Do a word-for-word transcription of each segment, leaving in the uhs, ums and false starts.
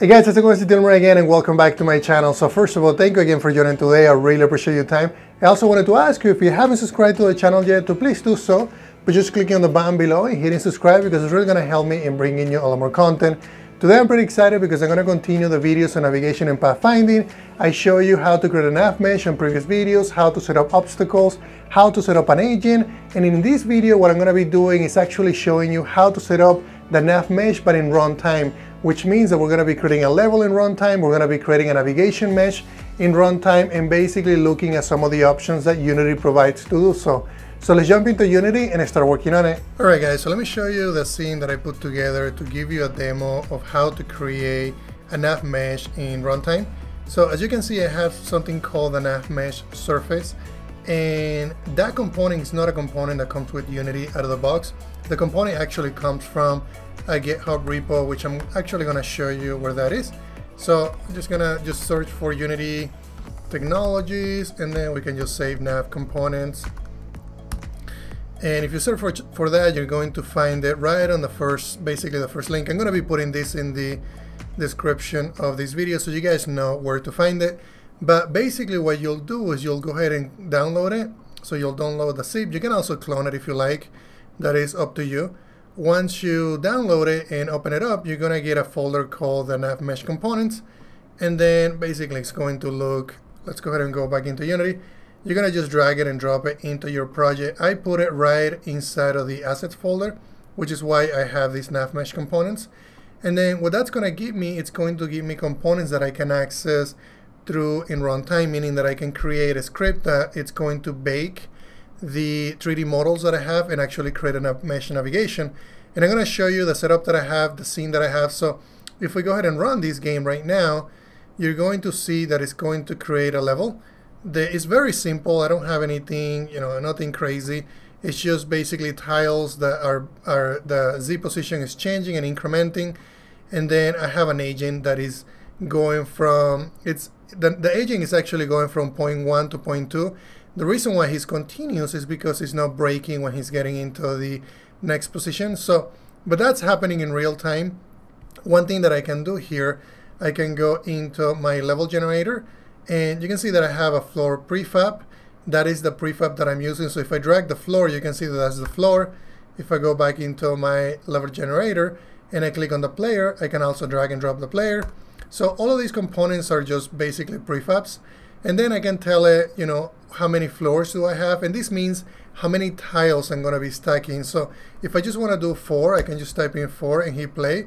Hey guys, it's Dilmer again and welcome back to my channel. So first of all, thank you again for joining today. I really appreciate your time. I also wanted to ask you, if you haven't subscribed to the channel yet, to please do so by just clicking on the button below and hitting subscribe, because it's really going to help me in bringing you a lot more content. Today I'm pretty excited because I'm going to continue the videos on navigation and pathfinding. I show you how to create a nav mesh on previous videos, how to set up obstacles, how to set up an agent, and in this video what I'm going to be doing is actually showing you how to set up the nav mesh but in runtime, which means that we're going to be creating a level in runtime, we're going to be creating a navigation mesh in runtime, and basically looking at some of the options that Unity provides to do so. So let's jump into Unity and start working on it. All right guys, so let me show you the scene that I put together to give you a demo of how to create a nav mesh in runtime. So as you can see, I have something called a nav mesh surface, and that component is not a component that comes with Unity out of the box. The component actually comes from a GitHub repo, which I'm actually going to show you where that is. So I'm just going to just search for Unity Technologies, and then we can just save nav components. And if you search for, for that, you're going to find it right on the first, basically the first link. I'm going to be putting this in the description of this video so you guys know where to find it. But basically what you'll do is you'll go ahead and download it. So you'll download the zip. You can also clone it if you like. That is up to you. Once you download it and open it up, you're going to get a folder called the NavMeshComponents. And then basically it's going to look, let's go ahead and go back into Unity. You're going to just drag it and drop it into your project. I put it right inside of the assets folder, which is why I have these NavMesh components. And then what that's going to give me, it's going to give me components that I can access through in runtime, meaning that I can create a script that it's going to bake the three D models that I have and actually create a mesh navigation. And I'm going to show you the setup that I have, the scene that I have. So if we go ahead and run this game right now, you're going to see that it's going to create a level. The, it's very simple. I don't have anything, you know, nothing crazy. It's just basically tiles that are, are the Z position is changing and incrementing. And then I have an agent that is going from, it's the, the agent is actually going from point one to point two. The reason why he's continuous is because he's not breaking when he's getting into the next position. So, but that's happening in real time. One thing that I can do here, I can go into my level generator, and you can see that I have a floor prefab. That is the prefab that I'm using. So if I drag the floor, you can see that that's the floor. If I go back into my level generator and I click on the player, I can also drag and drop the player. So all of these components are just basically prefabs. And then I can tell it, you know, how many floors do I have? And this means how many tiles I'm going to be stacking. So if I just want to do four, I can just type in four and hit play.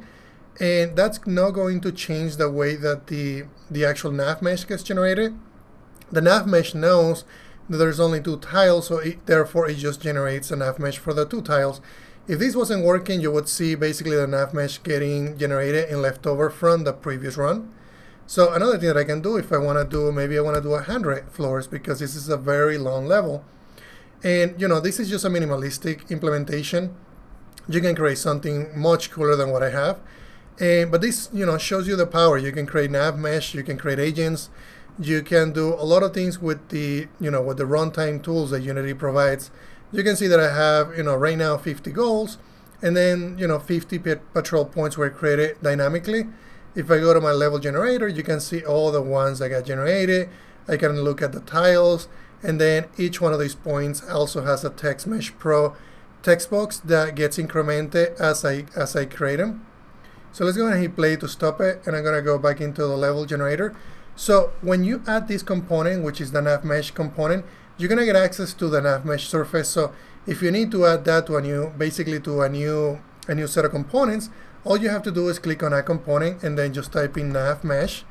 And that's not going to change the way that the, the actual nav mesh gets generated. The nav mesh knows that there's only two tiles, so it, therefore it just generates a nav mesh for the two tiles. If this wasn't working, you would see basically the nav mesh getting generated and left over from the previous run. So another thing that I can do, if I want to do, maybe I want to do one hundred floors, because this is a very long level. And you know, this is just a minimalistic implementation. You can create something much cooler than what I have. And, but this, you know, shows you the power. You can create nav mesh, you can create agents, you can do a lot of things with the, you know, with the runtime tools that Unity provides. You can see that I have, you know, right now fifty goals, and then, you know, fifty patrol points were created dynamically. If I go to my level generator, you can see all the ones that got generated. I can look at the tiles, and then each one of these points also has a TextMeshPro text box that gets incremented as I as I create them. So let's go ahead and hit play to stop it, and I'm going to go back into the level generator. So when you add this component, which is the NavMesh component, you're going to get access to the NavMesh surface. So if you need to add that to a new, basically to a new, a new set of components, all you have to do is click on a component and then just type in NavMesh,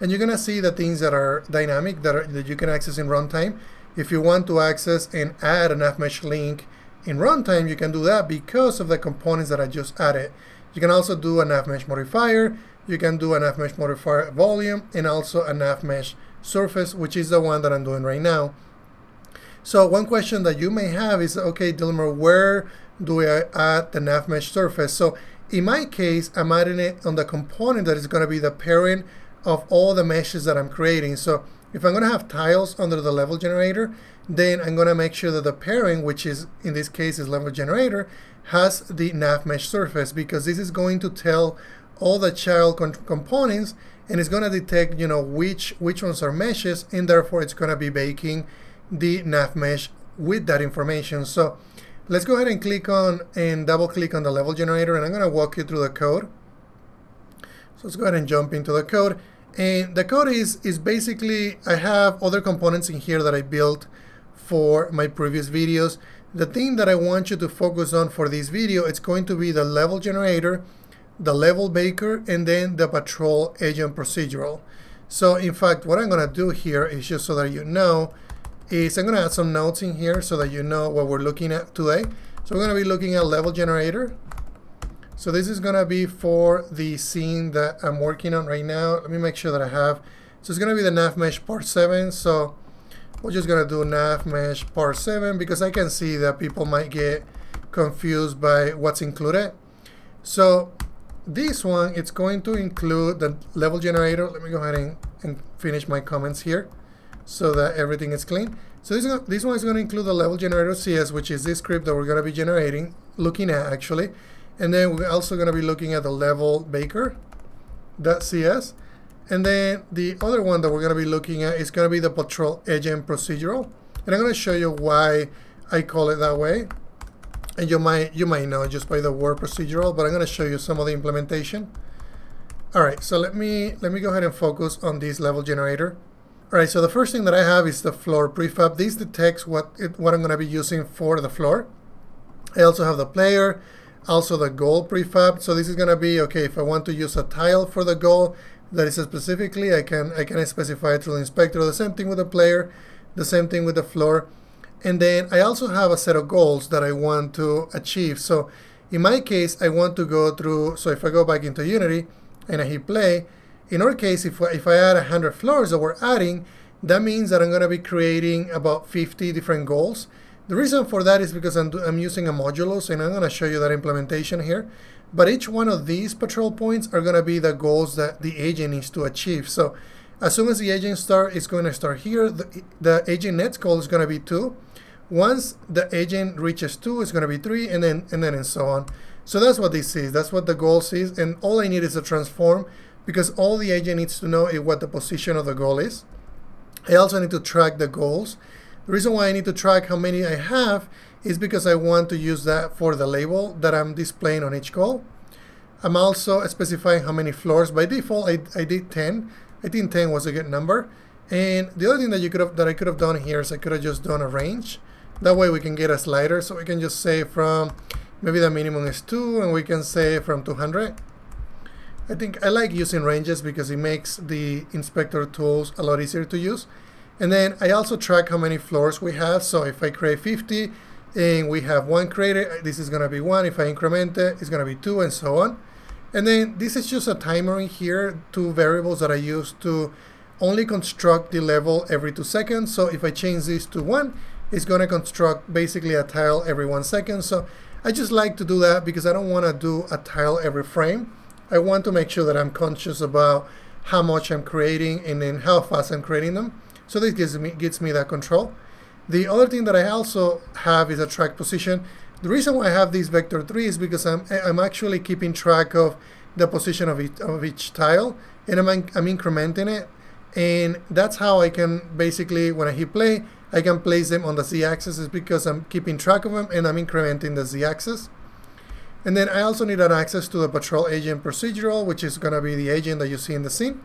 and you're going to see the things that are dynamic that, are, that you can access in runtime. If you want to access and add a NavMesh link in runtime, you can do that because of the components that I just added. You can also do a NavMesh modifier, you can do a NavMesh modifier volume, and also a NavMesh surface, which is the one that I'm doing right now. So one question that you may have is, okay, Dilmer, where do I add the NavMesh surface? So in my case, I'm adding it on the component that is going to be the parent of all the meshes that I'm creating. So if I'm going to have tiles under the level generator, then I'm going to make sure that the pairing, which is in this case is level generator, has the nav mesh surface, because this is going to tell all the child components, and it's going to detect, you know, which which ones are meshes, and therefore it's going to be baking the nav mesh with that information. So let's go ahead and click on and double click on the level generator, and I'm going to walk you through the code. So let's go ahead and jump into the code. And the code is is basically, I have other components in here that I built for my previous videos. The thing that I want you to focus on for this video, it's going to be the level generator, the level baker, and then the patrol agent procedural. So in fact, what I'm going to do here is, just so that you know, is I'm going to add some notes in here so that you know what we're looking at today. So we're going to be looking at level generator. So this is going to be for the scene that I'm working on right now. Let me make sure that I have. So it's going to be the NavMesh part seven. So we're just going to do NavMesh part seven because I can see that people might get confused by what's included. So this one, it's going to include the level generator. Let me go ahead and, and finish my comments here so that everything is clean. So this, this one is going to include the level generator C S, which is this script that we're going to be generating, looking at actually. And then we're also going to be looking at the level baker.cs. And then the other one that we're going to be looking at is going to be the patrol agent procedural. And I'm going to show you why I call it that way. And you might, you might know just by the word procedural, but I'm going to show you some of the implementation. All right, so let me, let me go ahead and focus on this level generator. All right, so the first thing that I have is the floor prefab. This detects what, it, what I'm going to be using for the floor. I also have the player. Also the goal prefab. So this is going to be, okay, if I want to use a tile for the goal that is specifically, I can I can specify it through the inspector. The same thing with the player, the same thing with the floor. And then I also have a set of goals that I want to achieve. So in my case, I want to go through, so if I go back into Unity and I hit play, in our case, if, if I add one hundred floors that we're adding, that means that I'm going to be creating about fifty different goals. The reason for that is because I'm, I'm using a modulo, so and I'm going to show you that implementation here. But each one of these patrol points are going to be the goals that the agent needs to achieve. So as soon as the agent start, it's going to start here. The, the agent net's goal is going to be two. Once the agent reaches two, it's going to be three, and then and then and so on. So that's what this is. That's what the goal is. And all I need is a transform, because all the agent needs to know is what the position of the goal is. I also need to track the goals. The reason why I need to track how many I have is because I want to use that for the label that I'm displaying on each goal. I'm also specifying how many floors. By default, I, I did ten. I think ten was a good number. And the other thing that you could have, that I could have done here is I could have just done a range. That way we can get a slider. So we can just say from, maybe the minimum is two, and we can say from two hundred. I think I like using ranges because it makes the inspector tools a lot easier to use. And then I also track how many floors we have. So if I create fifty and we have one created, this is going to be one. If I increment it, it's going to be two, and so on. And then this is just a timer in here, two variables that I use to only construct the level every two seconds. So if I change this to one, it's going to construct basically a tile every one second. So I just like to do that because I don't want to do a tile every frame. I want to make sure that I'm conscious about how much I'm creating and then how fast I'm creating them. So this gives me, gives me that control. The other thing that I also have is a track position. The reason why I have this vector three is because I'm, I'm actually keeping track of the position of each, of each tile, and I'm, I'm incrementing it. And that's how I can basically, when I hit play, I can place them on the z-axis. It's because I'm keeping track of them and I'm incrementing the z-axis. And then I also need an access to the patrol agent procedural, which is going to be the agent that you see in the scene.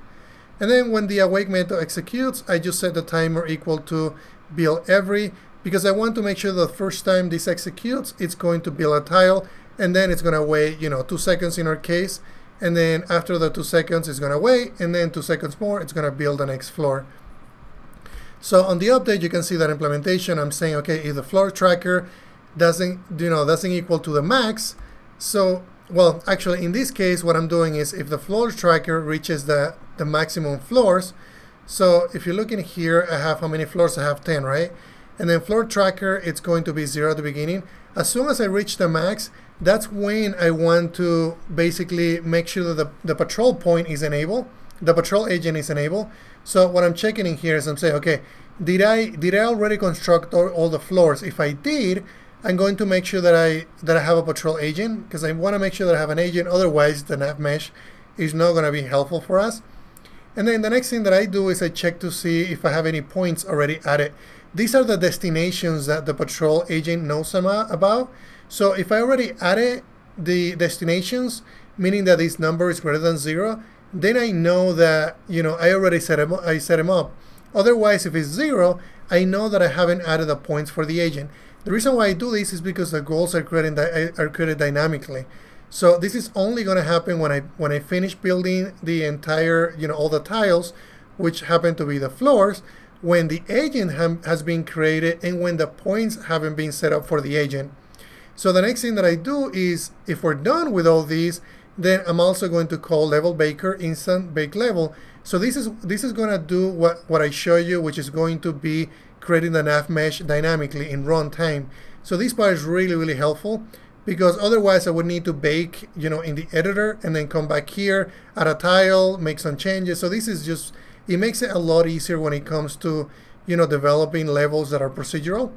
And then when the awake method executes, I just set the timer equal to build every, because I want to make sure the first time this executes, it's going to build a tile, and then it's going to wait, you know, two seconds in our case. And then after the two seconds, it's going to wait, and then two seconds more, it's going to build the next floor. So on the update, you can see that implementation. I'm saying, okay, if the floor tracker doesn't, you know, doesn't equal to the max, so well, actually, in this case, what I'm doing is if the floor tracker reaches the, the maximum floors, so if you look in here, I have how many floors? I have ten, right? And then floor tracker, it's going to be zero at the beginning. As soon as I reach the max, that's when I want to basically make sure that the, the patrol point is enabled, the patrol agent is enabled. So what I'm checking in here is I'm saying, okay, did I, did I already construct all, all the floors? If I did, I'm going to make sure that I that I have a patrol agent, because I want to make sure that I have an agent. Otherwise, the nav mesh is not going to be helpful for us. And then the next thing that I do is I check to see if I have any points already added. These are the destinations that the patrol agent knows about. So if I already added the destinations, meaning that this number is greater than zero, then I know that, you know, I already set him, I set him up. Otherwise, if it's zero, I know that I haven't added the points for the agent. The reason why I do this is because the goals are created, are created dynamically. So this is only going to happen when I when I finish building the entire, you know, all the tiles, which happen to be the floors, when the agent ha has been created and when the points haven't been set up for the agent. So the next thing that I do is, if we're done with all these, then I'm also going to call level baker instant bake level. So this is this is going to do what what I show you, which is going to be creating the nav mesh dynamically in runtime. So this part is really really helpful, because otherwise I would need to bake, you know, in the editor and then come back here, add a tile, make some changes. So this is just, it makes it a lot easier when it comes to, you know, developing levels that are procedural.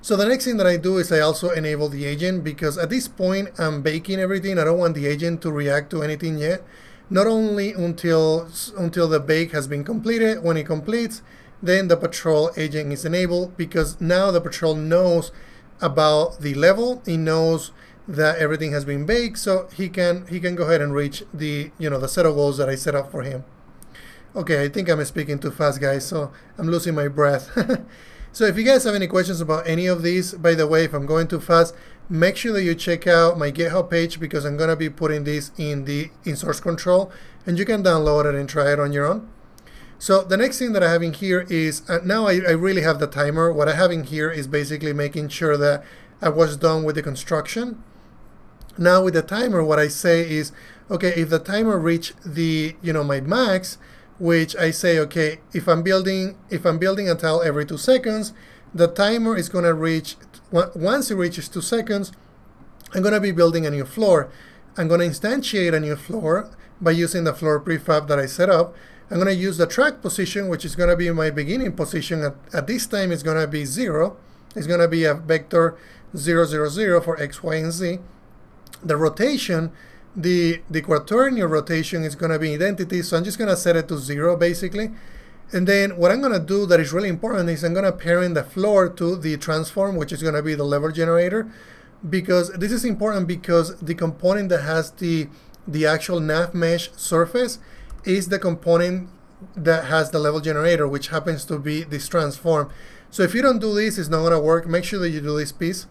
So the next thing that I do is I also enable the agent, because at this point I'm baking everything. I don't want the agent to react to anything yet. Not only until, until the bake has been completed. When it completes, then the patrol agent is enabled, because now the patrol knows about the level. He knows that everything has been baked, so he can he can go ahead and reach the, you know, the set of goals that I set up for him. Okay, I think I'm speaking too fast, guys, so I'm losing my breath. So if you guys have any questions about any of these, by the way, if I'm going too fast, make sure that you check out my GitHub page, because I'm going to be putting this in the in source control, and you can download it and try it on your own. So the next thing that I have in here is, uh, now I, I really have the timer. What I have in here is basically making sure that I was done with the construction. Now with the timer, what I say is, okay, if the timer reached the, you know, my max, which I say, okay, if I'm building if I'm building a tile every two seconds, the timer is gonna reach, once it reaches two seconds, I'm gonna be building a new floor. I'm gonna instantiate a new floor by using the floor prefab that I set up. I'm gonna use the track position, which is gonna be my beginning position. At, at this time, it's gonna be zero. It's gonna be a vector zero, zero, zero for X, Y, and Z. The rotation, The, the quaternion rotation is going to be identity, so I'm just going to set it to zero basically. And then what I'm going to do that is really important is I'm going to parent the floor to the transform, which is going to be the level generator, because this is important, because the component that has the, the actual nav mesh surface is the component that has the level generator, which happens to be this transform. So if you don't do this, it's not going to work. Make sure that you do this piece.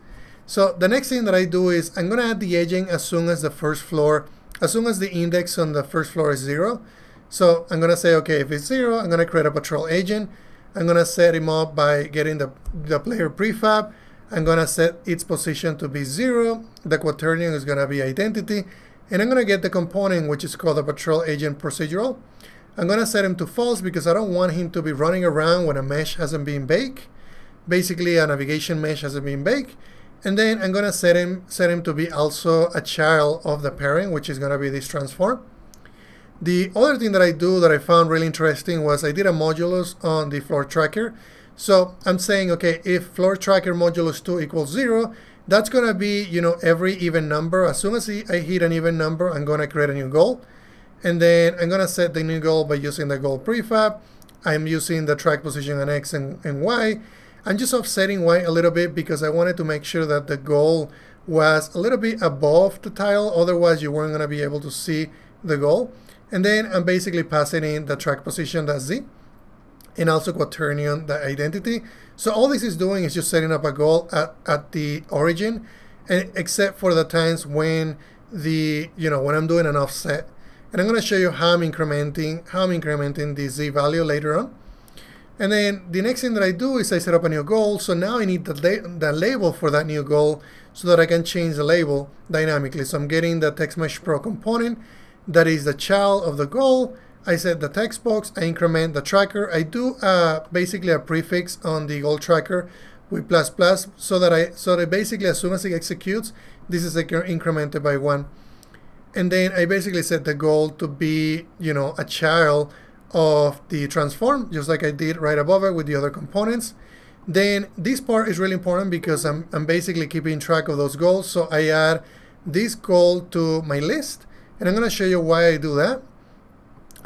So the next thing that I do is I'm going to add the agent as soon as the first floor, as soon as the index on the first floor is zero. So I'm going to say, okay, if it's zero, I'm going to create a patrol agent. I'm going to set him up by getting the, the player prefab. I'm going to set its position to be zero. The quaternion is going to be identity. And I'm going to get the component, which is called a patrol agent procedural. I'm going to set him to false, because I don't want him to be running around when a mesh hasn't been baked. Basically, a navigation mesh hasn't been baked. And then I'm going to set him, set him to be also a child of the parent, which is going to be this transform. The other thing that I do that I found really interesting was I did a modulus on the floor tracker. So I'm saying, okay, if floor tracker modulus two equals zero, that's going to be, you know, every even number. As soon as I hit an even number, I'm going to create a new goal. And then I'm going to set the new goal by using the goal prefab. I'm using the track position on X and, and Y. I'm just offsetting Y a little bit, because I wanted to make sure that the goal was a little bit above the tile, otherwise you weren't going to be able to see the goal. And then I'm basically passing in the track position, that's Z, and also quaternion, the identity. So all this is doing is just setting up a goal at, at the origin, and except for the times when the, you know, when I'm doing an offset. And I'm going to show you how I'm incrementing, how I'm incrementing the Z value later on. And then the next thing that I do is I set up a new goal. So now I need the, la the label for that new goal, so that I can change the label dynamically. So I'm getting the TextMeshPro component that is the child of the goal. I set the text box, I increment the tracker. I do uh, basically a prefix on the goal tracker with plus plus, so that I so that basically as soon as it executes, this is incremented by one. And then I basically set the goal to be, you know, a child of the transform, just like I did right above it with the other components. Then this part is really important, because I'm, I'm basically keeping track of those goals. So I add this goal to my list, And I'm going to show you why I do that.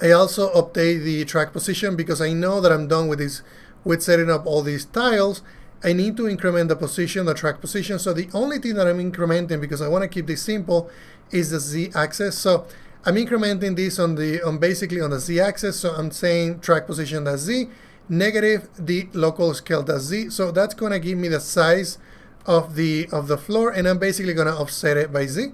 I also update the track position because I know that I'm done with this, with setting up all these tiles. I need to increment the position, the track position. So the only thing that I'm incrementing, because I want to keep this simple, is the z-axis. So I'm incrementing this on the on basically on the z-axis. So I'm saying track position dot z, negative the local scale dot z. So that's going to give me the size of the of the floor, and I'm basically going to offset it by z.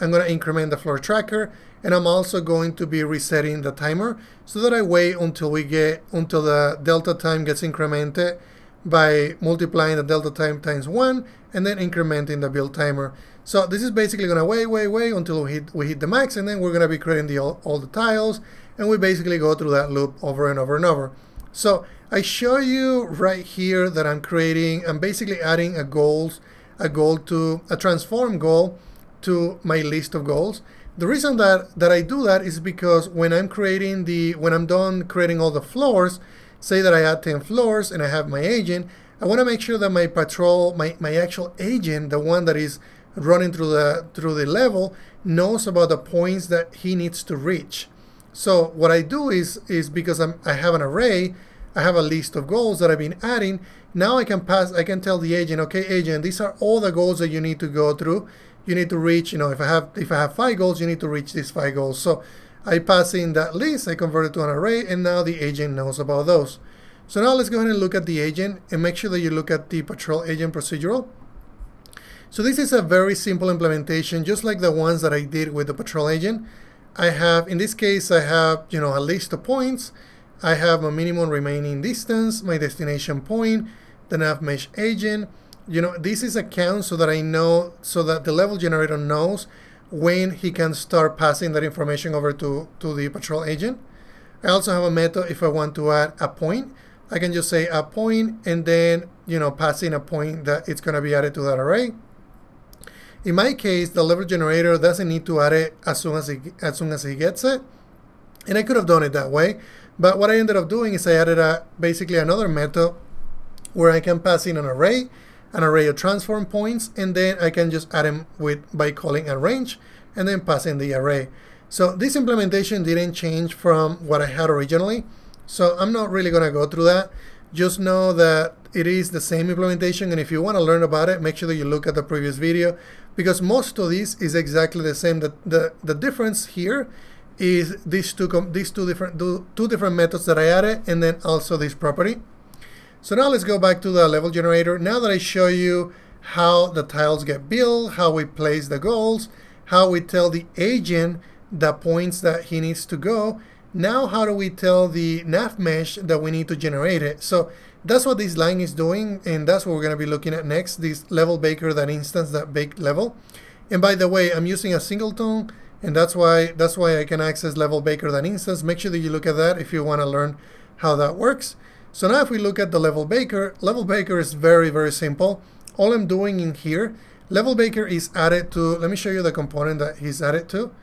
I'm going to increment the floor tracker, and I'm also going to be resetting the timer so that I wait until we get until the delta time gets incremented by multiplying the delta time times one and then incrementing the build timer. So this is basically going to wait, wait, wait until we hit, we hit the max, and then we're going to be creating the, all, all the tiles, and we basically go through that loop over and over and over. So I show you right here that I'm creating, I'm basically adding a goals, a goal to, a transform goal to my list of goals. The reason that, that I do that is because when I'm creating the, when I'm done creating all the floors, say that I add ten floors and I have my agent, I want to make sure that my patrol, my, my actual agent, the one that is running through the, through the level, knows about the points that he needs to reach. So what I do is, is because I'm, I have an array, I have a list of goals that I've been adding. Now I can pass, I can tell the agent, okay, agent, these are all the goals that you need to go through. You need to reach, you know, if I have if I have five goals, you need to reach these five goals. So I pass in that list, I convert it to an array, and now the agent knows about those. So now let's go ahead and look at the agent, and make sure that you look at the patrol agent procedural. So this is a very simple implementation, just like the ones that I did with the patrol agent. I have, in this case, I have, you know, a list of points. I have my minimum remaining distance, my destination point, the NavMesh agent. You know, this is a count so that I know, so that the level generator knows when he can start passing that information over to, to the patrol agent. I also have a method if I want to add a point. I can just say a point and then, you know, pass in a point that it's going to be added to that array. In my case, the level generator doesn't need to add it as soon as he, as soon as he gets it. And I could have done it that way. But what I ended up doing is I added a, basically another method where I can pass in an array. An array of transform points, and then I can just add them with by calling a range and then passing the array. So this implementation didn't change from what I had originally, so I'm not really going to go through that. Just know that it is the same implementation, and if you want to learn about it, make sure that you look at the previous video, because most of this is exactly the same. The, the, the difference here is these two these two different two different methods that I added, and then also this property. So now let's go back to the level generator. Now that I show you how the tiles get built, how we place the goals, how we tell the agent the points that he needs to go, now how do we tell the NavMesh that we need to generate it? So that's what this line is doing, and that's what we're going to be looking at next, this level baker, that instance, that baked level. And by the way, I'm using a singleton, and that's why, that's why I can access level baker, that instance. Make sure that you look at that if you want to learn how that works. So now if we look at the level baker, level baker is very, very simple. All I'm doing in here, level baker is added to, let me show you the component that he's added to.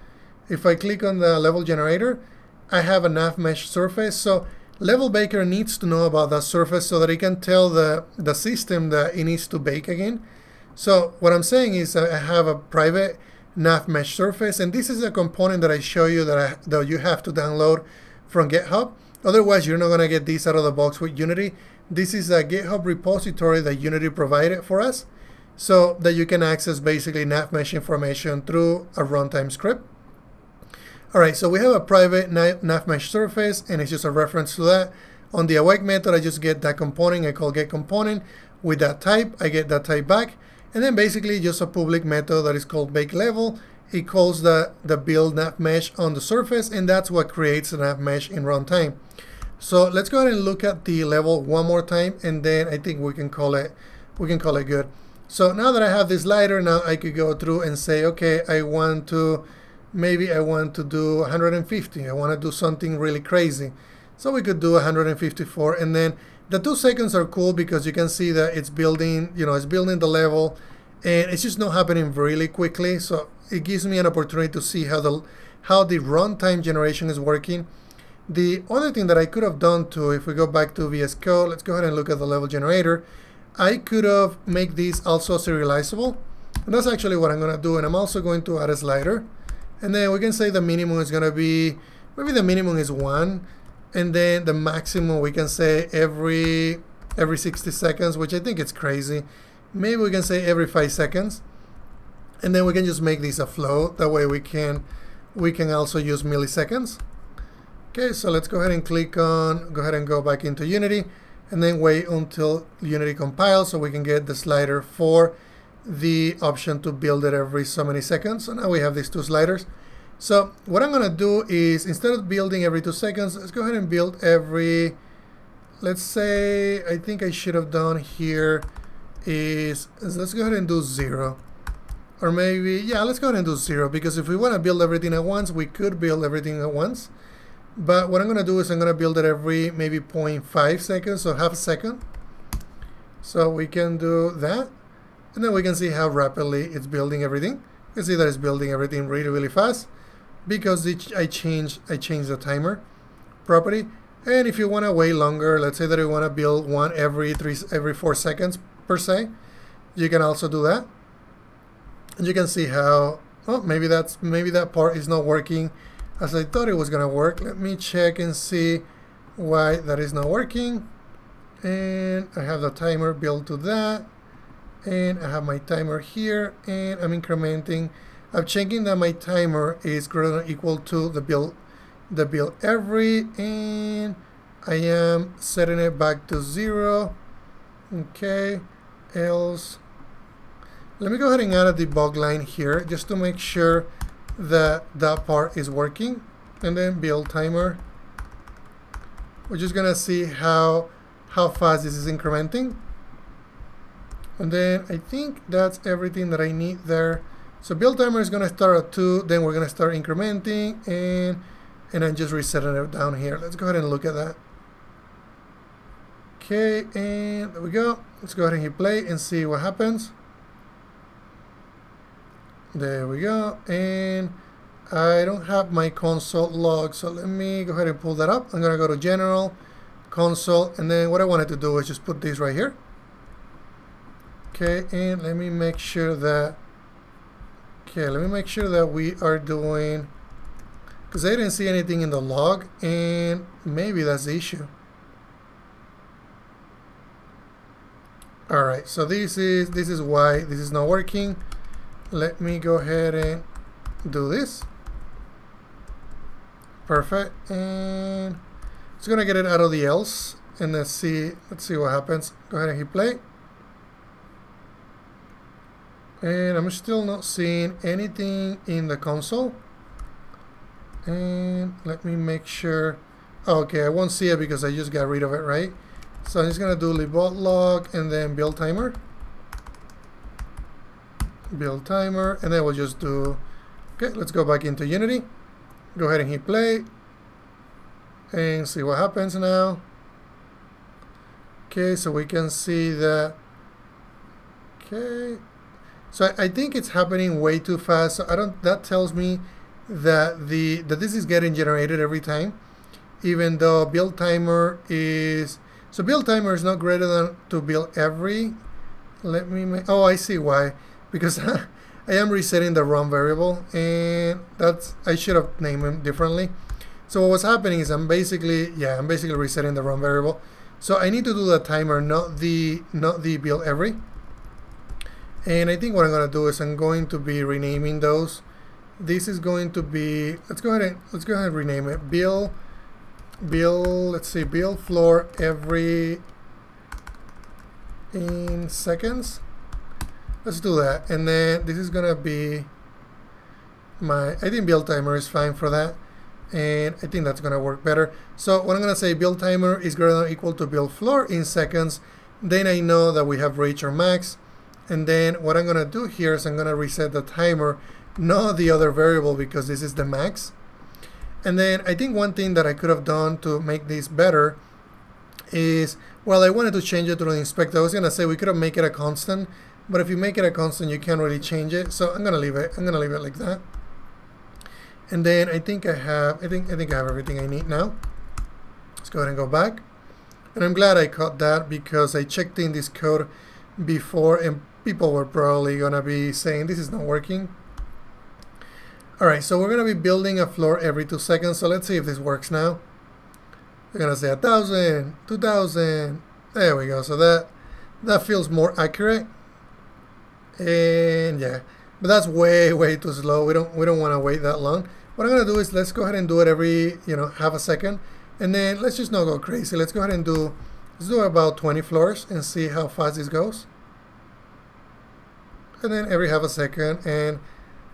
If I click on the level generator, I have a NavMesh surface. So level baker needs to know about that surface so that he can tell the, the system that it needs to bake again. So what I'm saying is I have a private NavMesh surface, and this is a component that I show you that, I, that you have to download from GitHub. Otherwise, you're not going to get this out of the box with Unity. This is a GitHub repository that Unity provided for us so that you can access basically NavMesh information through a runtime script. All right, so we have a private NavMesh surface, and it's just a reference to that. On the awake method, I just get that component. I call getComponent. With that type, I get that type back. And then basically just a public method that is called bakeLevel. It calls the, the build NavMesh on the surface, and that's what creates the NavMesh in runtime. So let's go ahead and look at the level one more time, and then I think we can call it we can call it good. So now that I have this slider, now I could go through and say, okay, I want to maybe I want to do one hundred fifty. I want to do something really crazy. So we could do one hundred fifty-four, and then the two seconds are cool because you can see that it's building, you know, it's building the level, and it's just not happening really quickly. So it gives me an opportunity to see how the how the runtime generation is working. The other thing that I could have done too, if we go back to V S Code, let's go ahead and look at the level generator. I could have made this also serializable, and that's actually what I'm going to do. And I'm also going to add a slider, And then we can say the minimum is going to be, maybe the minimum is one. And then the maximum we can say every every sixty seconds, which I think it's crazy. Maybe we can say every five seconds. And then we can just make this a float. That way we can we can also use milliseconds. Okay, so let's go ahead and click on, go ahead and go back into Unity, and then wait until Unity compiles so we can get the slider for the option to build it every so many seconds. So now we have these two sliders. So what I'm going to do is, instead of building every two seconds, let's go ahead and build every, let's say, I think I should have done here is, let's go ahead and do zero. Or maybe, yeah, let's go ahead and do zero, because if we want to build everything at once, we could build everything at once. But what I'm going to do is I'm going to build it every maybe zero point five seconds, so half a second. So we can do that. And then we can see how rapidly it's building everything. You can see that it's building everything really, really fast, because it, I changed I changed the timer property. And if you want to wait longer, let's say that we want to build one every three, every four seconds per se, you can also do that. And you can see how, oh, maybe that's maybe that part is not working as I thought it was going to work. Let me check and see why that is not working. And I have the timer built to that. And I have my timer here, and I'm incrementing. I'm checking that my timer is greater than or equal to the build, the build every, and I am setting it back to zero. Okay, else. Let me go ahead and add a debug line here just to make sure that that part is working, and then build timer. We're just gonna see how how fast this is incrementing. And then I think that's everything that I need there. So build timer is going to start at two, then we're going to start incrementing, and and I'm just resetting it down here. Let's go ahead and look at that. Okay, and there we go. Let's go ahead and hit play and see what happens. There we go. And I don't have my console log, so let me go ahead and pull that up. I'm going to go to general, console, and then what I wanted to do is just put this right here. Okay, and let me make sure that, okay, let me make sure that we are doing, because I didn't see anything in the log, and maybe that's the issue. All right, so this is, this is why this is not working. Let me go ahead and do this. Perfect, and it's gonna get it out of the else, and let's see, let's see what happens. Go ahead and hit play. And I'm still not seeing anything in the console. And let me make sure. Oh, okay, I won't see it because I just got rid of it, right? So I'm just going to do debug log and then build timer. Build timer. And then we'll just do. Okay, let's go back into Unity. Go ahead and hit play. And see what happens now. Okay, so we can see that. Okay. So I think it's happening way too fast. So I don't. That tells me that the that this is getting generated every time, even though build timer is so build timer is not greater than to build every. Let me. Make, oh, I see why. Because I am resetting the ROM variable, and that's I should have named them differently. So what was happening is I'm basically yeah I'm basically resetting the ROM variable. So I need to do the timer, not the not the build every. And I think what I'm going to do is I'm going to be renaming those. This is going to be, let's go ahead and let's go ahead and rename it. Build, build, let's see, build floor every in seconds. Let's do that. And then this is going to be my, I think build timer is fine for that. And I think that's going to work better. So what I'm going to say, build timer is greater than or equal to build floor in seconds. Then I know that we have reached our max. And then what I'm going to do here is I'm going to reset the timer, not the other variable, because this is the max. And then I think one thing that I could have done to make this better is, well, I wanted to change it to the inspector. I was going to say we could have made it a constant, but if you make it a constant, you can't really change it. So I'm going to leave it. I'm going to leave it like that. And then I think I have, I think, I think I have everything I need now. Let's go ahead and go back. And I'm glad I caught that, because I checked in this code before and people were probably going to be saying this is not working. Alright, so we're going to be building a floor every two seconds, so let's see if this works now. We're going to say one thousand, two thousand, there we go, so that, that feels more accurate. And yeah, but that's way, way too slow, we don't, we don't want to wait that long. What I'm going to do is let's go ahead and do it every, you know, half a second. And then let's just not go crazy, let's go ahead and do, let's do about twenty floors and see how fast this goes. And then every half a second, and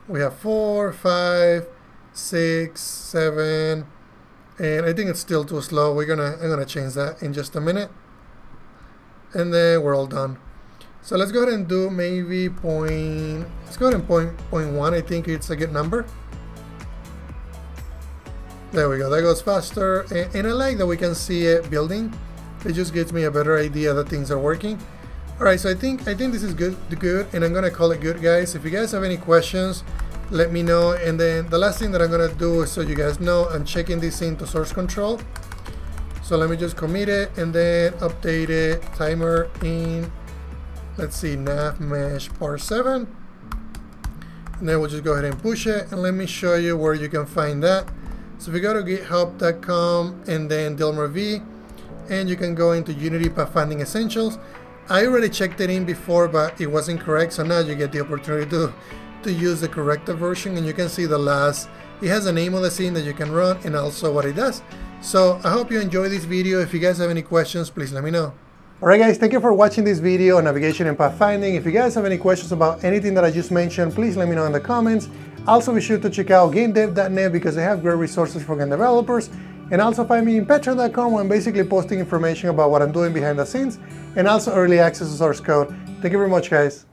we have four, five, six, seven, and I think it's still too slow. We're gonna I'm gonna change that in just a minute, and then we're all done. So let's go ahead and do maybe point. Let's go ahead and point point one. I think it's a good number. There we go. That goes faster, and, and I like that we can see it building. It just gives me a better idea that things are working. All right, so I think I think this is good, good, and I'm gonna call it good, guys. If you guys have any questions, let me know. And then the last thing that I'm gonna do is so you guys know, I'm checking this into source control. So let me just commit it and then update it. Timer in, let's see, NavMeshPar seven. And then we'll just go ahead and push it. And let me show you where you can find that. So if you go to github dot com and then Dilmer V, and you can go into Unity Pathfinding Essentials. I already checked it in before, but it wasn't correct, so now you get the opportunity to, to use the corrected version, and you can see the last, it has a name of the scene that you can run, and also what it does. So I hope you enjoy this video. If you guys have any questions, please let me know. Alright guys, thank you for watching this video on navigation and pathfinding. If you guys have any questions about anything that I just mentioned, please let me know in the comments. Also be sure to check out gamedev dot net because they have great resources for game developers. And also find me in Patreon dot com where I'm basically posting information about what I'm doing behind the scenes and also early access to source code. Thank you very much, guys.